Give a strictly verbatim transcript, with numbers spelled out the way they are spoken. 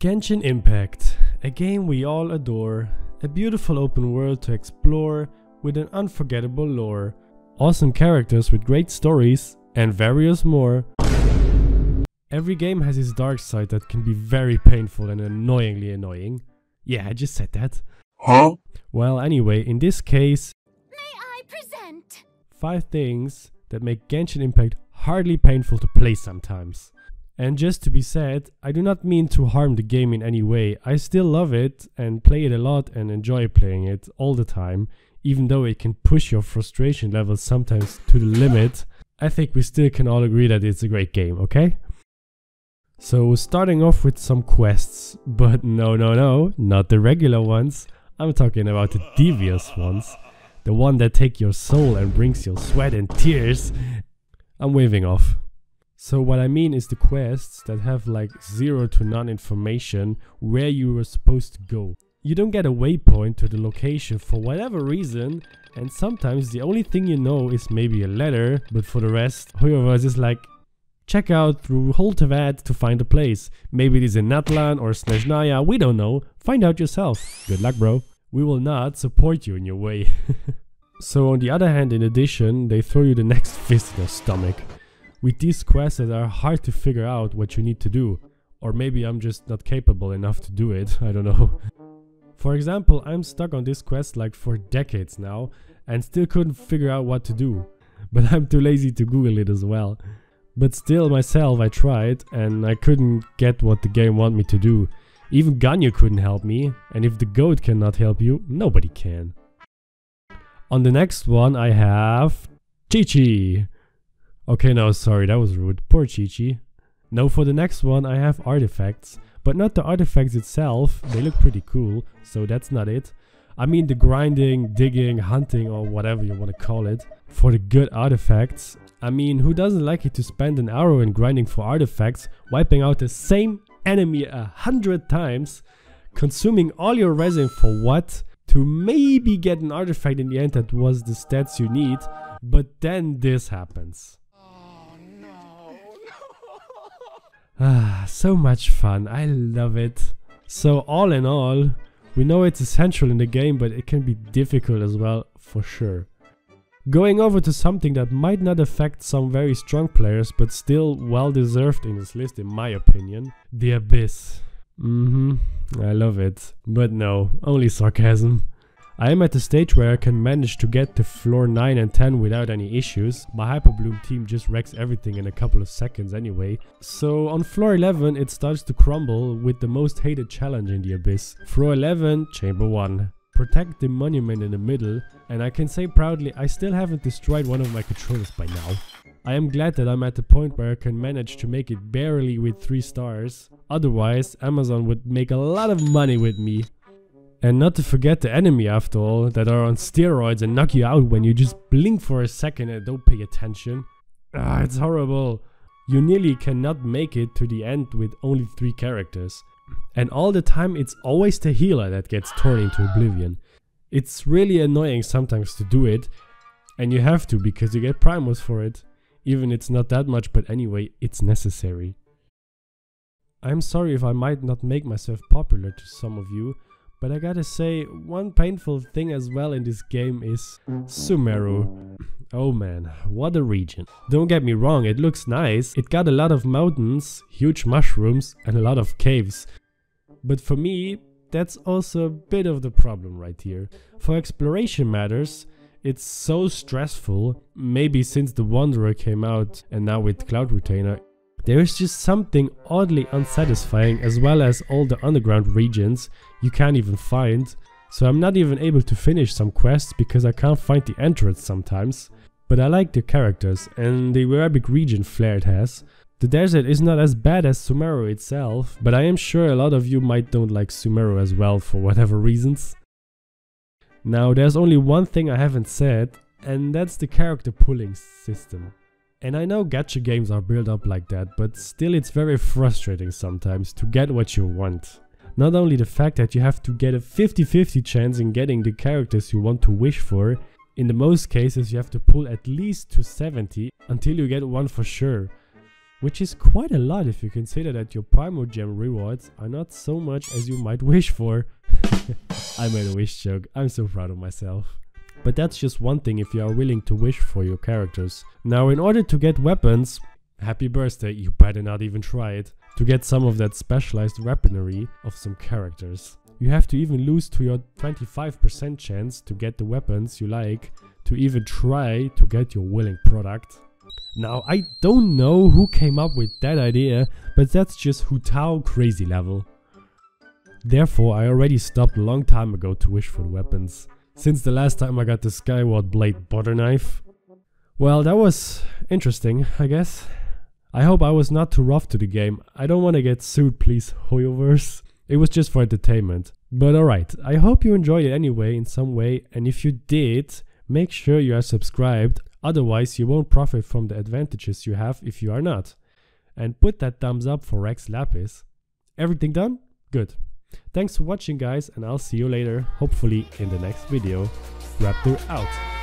Genshin Impact, a game we all adore, a beautiful open world to explore with an unforgettable lore, awesome characters with great stories, and various more. Every game has its dark side that can be very painful and annoyingly annoying. Yeah, I just said that. Huh? Well, anyway, in this case, may I present five things that make Genshin Impact hardly painful to play sometimes. And just to be said, I do not mean to harm the game in any way. I still love it and play it a lot and enjoy playing it all the time, even though it can push your frustration levels sometimes to the limit. I think we still can all agree that it's a great game, okay? So starting off with some quests, but no no no, not the regular ones. I'm talking about the devious ones, the one that take your soul and brings your sweat and tears. I'm waving off. So what I mean is the quests that have like zero to none information where you were supposed to go. You don't get a waypoint to the location for whatever reason, and sometimes the only thing you know is maybe a letter, but for the rest, HoYoverse is like, check out through Hu Tao to find a place. Maybe it is in Natlan or Snezhnaya, we don't know, find out yourself. Good luck, bro. We will not support you in your way. So on the other hand, in addition, they throw you the next fist in your stomach. With these quests that are hard to figure out what you need to do, or maybe I'm just not capable enough to do it, I don't know. For example, I'm stuck on this quest like for decades now and still couldn't figure out what to do, but I'm too lazy to Google it as well. But still myself I tried and I couldn't get what the game wanted me to do. Even Ganyu couldn't help me, and if the goat cannot help you, nobody can. On the next one I have Chi-Chi. Okay, no, sorry, that was rude. Poor Chi-Chi. Now for the next one I have artifacts, but not the artifacts itself, they look pretty cool, so that's not it. I mean the grinding, digging, hunting, or whatever you want to call it, for the good artifacts. I mean, who doesn't like it to spend an hour in grinding for artifacts, wiping out the same enemy a hundred times, consuming all your resin for what? To maybe get an artifact in the end that was the stats you need, but then this happens. Ah, so much fun, I love it. So all in all, we know it's essential in the game, but it can be difficult as well, for sure. Going over to something that might not affect some very strong players, but still well deserved in this list in my opinion, the Abyss. Mm-hmm, I love it, but no, only sarcasm. I am at the stage where I can manage to get to floor nine and ten without any issues. My Hyper Bloom team just wrecks everything in a couple of seconds anyway. So on floor eleven it starts to crumble with the most hated challenge in the Abyss. Floor eleven, chamber one. Protect the monument in the middle, and I can say proudly I still haven't destroyed one of my controllers by now. I am glad that I'm at the point where I can manage to make it barely with three stars. Otherwise Amazon would make a lot of money with me. And not to forget the enemy after all, that are on steroids and knock you out when you just blink for a second and don't pay attention. Ah, it's horrible. You nearly cannot make it to the end with only three characters. And all the time it's always the healer that gets torn into oblivion. It's really annoying sometimes to do it, and you have to because you get primos for it. Even it's not that much, but anyway, it's necessary. I'm sorry if I might not make myself popular to some of you, but I gotta say, one painful thing as well in this game is Sumeru. Oh man, what a region. Don't get me wrong, it looks nice, it got a lot of mountains, huge mushrooms and a lot of caves. But for me, that's also a bit of the problem right here. For exploration matters, it's so stressful, maybe since the Wanderer came out and now with Cloud Retainer. There is just something oddly unsatisfying, as well as all the underground regions you can't even find, so I'm not even able to finish some quests because I can't find the entrance sometimes. But I like the characters and the Arabic region flair it has. The desert is not as bad as Sumeru itself, but I am sure a lot of you might don't like Sumeru as well for whatever reasons. Now there's only one thing I haven't said, and that's the character pooling system. And I know gacha games are built up like that, but still it's very frustrating sometimes to get what you want. Not only the fact that you have to get a fifty fifty chance in getting the characters you want to wish for, in the most cases you have to pull at least to seventy until you get one for sure. which is quite a lot if you consider that your Primogem rewards are not so much as you might wish for. I made a wish joke, I'm so proud of myself. But that's just one thing if you are willing to wish for your characters. Now in order to get weapons, happy birthday, you better not even try it, to get some of that specialized weaponry of some characters. You have to even lose to your twenty-five percent chance to get the weapons you like, to even try to get your willing product. Now I don't know who came up with that idea, but that's just Hu Tao crazy level. Therefore I already stopped a long time ago to wish for the weapons, since the last time I got the Skyward Blade butter knife. Well, that was interesting, I guess. I hope I was not too rough to the game. I don't want to get sued, please, HoYoverse. It was just for entertainment. But alright, I hope you enjoyed it anyway in some way, and if you did, make sure you are subscribed, otherwise you won't profit from the advantages you have if you are not. And put that thumbs up for Rex Lapis. Everything done? Good. Thanks for watching guys, and I'll see you later, hopefully in the next video. Raptor out.